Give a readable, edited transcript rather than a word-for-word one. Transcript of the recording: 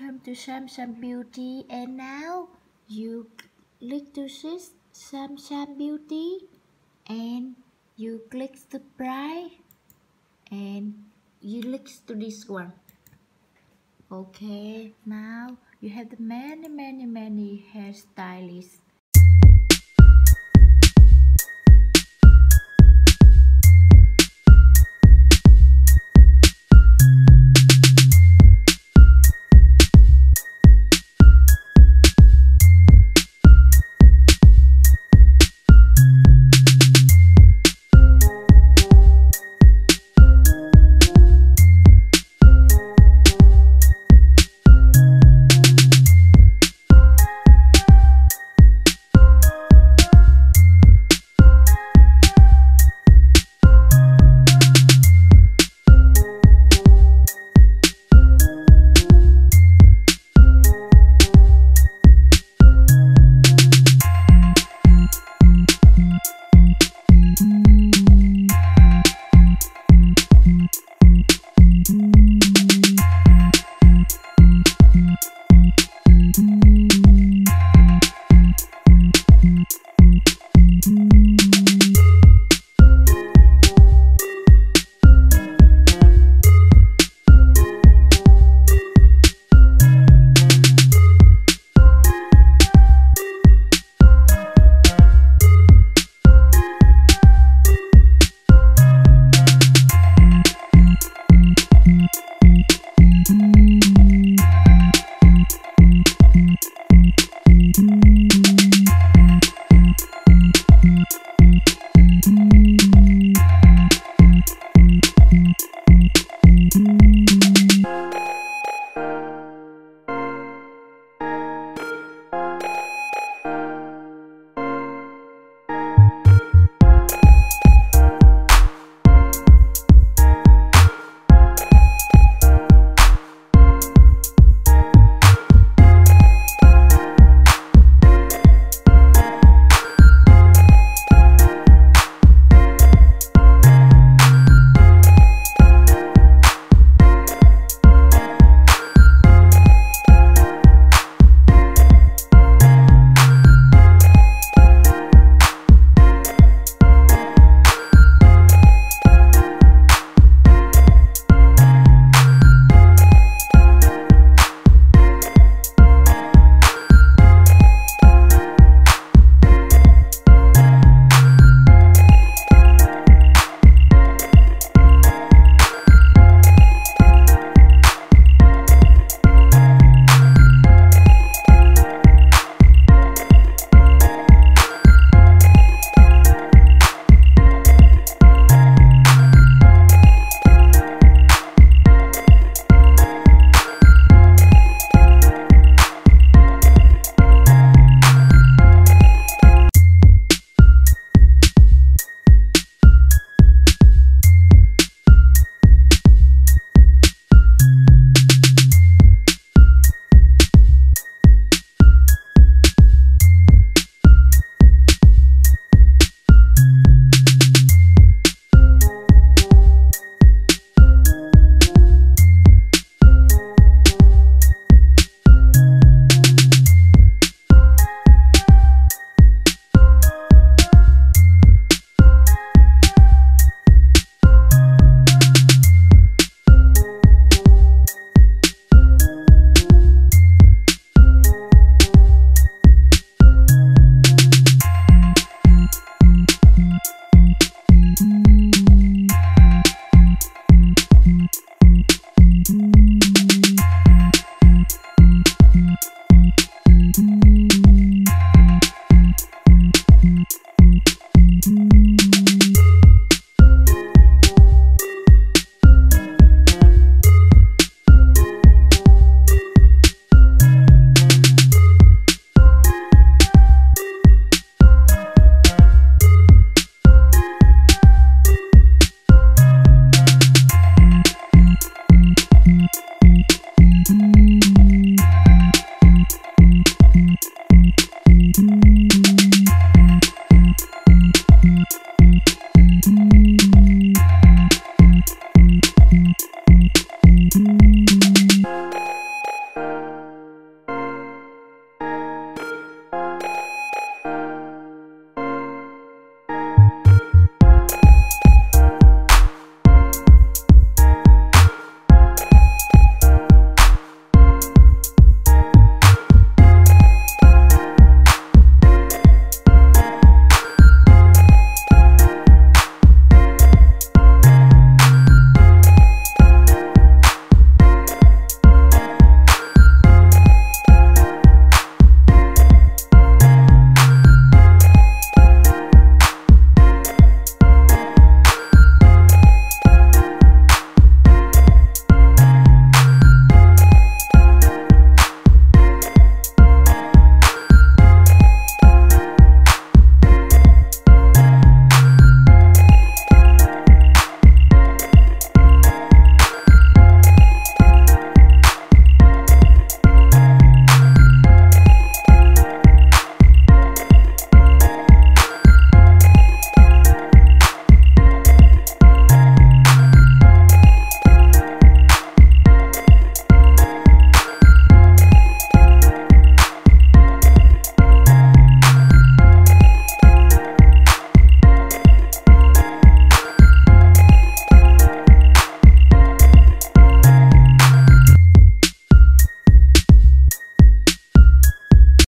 welcome to samsambeauty, and now you click to see samsambeauty and you click subscribe and you click to this one. Okay, now you have the many hairstylists.